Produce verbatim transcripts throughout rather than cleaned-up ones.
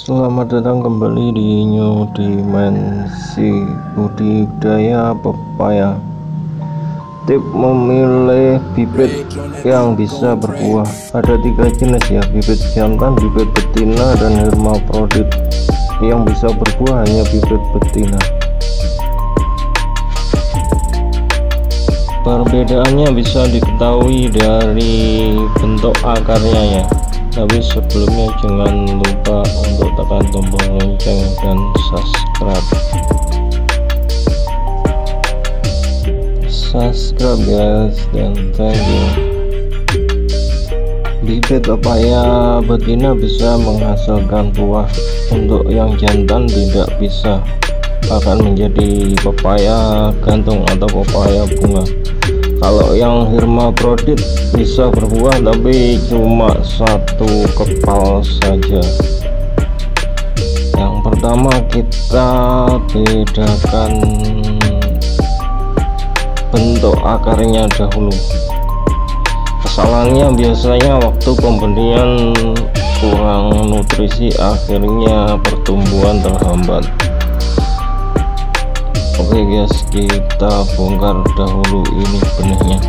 Selamat datang kembali di New Dimensi Budidaya Pepaya. Tip memilih bibit yang bisa berbuah. Ada tiga jenis ya, bibit jantan, bibit betina, dan hermafrodit. Yang bisa berbuah hanya bibit betina. Perbedaannya bisa diketahui dari bentuk akarnya ya, tapi sebelumnya jangan lupa untuk tekan tombol lonceng dan subscribe subscribe guys, dan thank you. Bibit pepaya betina bisa menghasilkan buah, untuk yang jantan tidak bisa, akan menjadi pepaya gantung atau pepaya bunga. Kalau yang hermafrodit bisa berbuah tapi cuma satu kepal saja. Yang pertama kita bedakan bentuk akarnya dahulu. Kesalahannya biasanya waktu pemberian kurang nutrisi, akhirnya pertumbuhan terhambat. Oke guys, kita bongkar dahulu ini benihnya.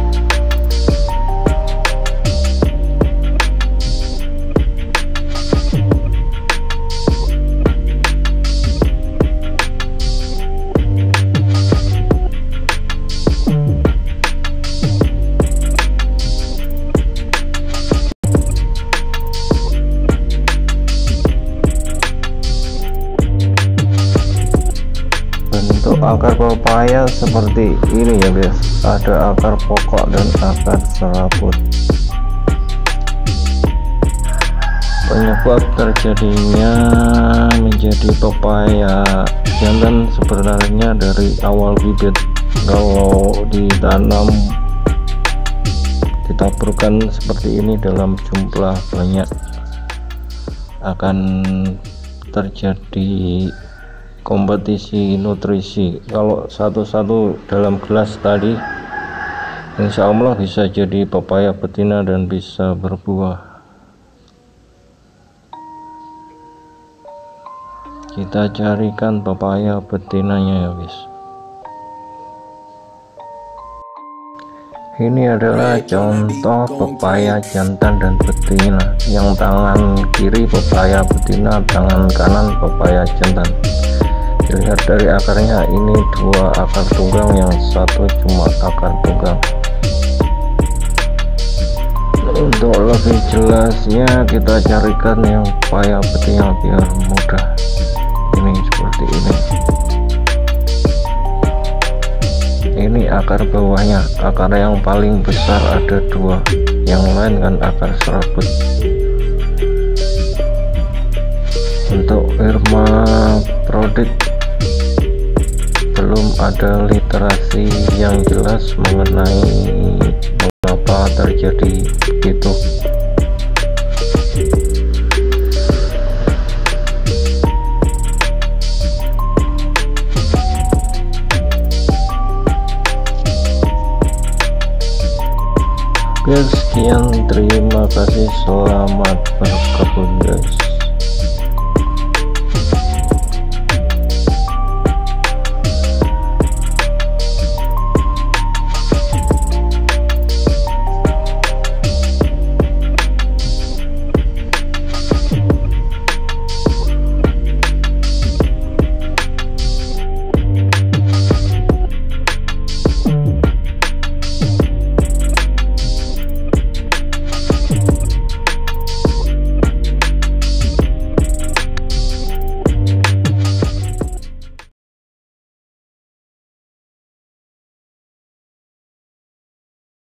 Akar pepaya seperti ini ya guys, ada akar pokok dan akar serabut. Penyebab terjadinya menjadi pepaya jantan sebenarnya dari awal bibit. Kalau ditanam ditaburkan seperti ini dalam jumlah banyak, akan terjadi kompetisi nutrisi. Kalau satu-satu dalam gelas tadi, insya Allah bisa jadi pepaya betina dan bisa berbuah. Kita carikan pepaya betinanya ya guys. Ini adalah contoh pepaya jantan dan betina. Yang tangan kiri pepaya betina, tangan kanan pepaya jantan. Dilihat dari akarnya, ini dua akar tunggang, yang satu cuma akar tunggang. Untuk lebih jelasnya kita carikan yang pepaya betina biar mudah. Ini seperti ini. Ini akar bawahnya, akar yang paling besar ada dua, yang lain kan akar serabut. Untuk hermafrodit belum ada literasi yang jelas mengenai mengapa terjadi begitu. Oke, sekian, terima kasih, selamat berkebun guys.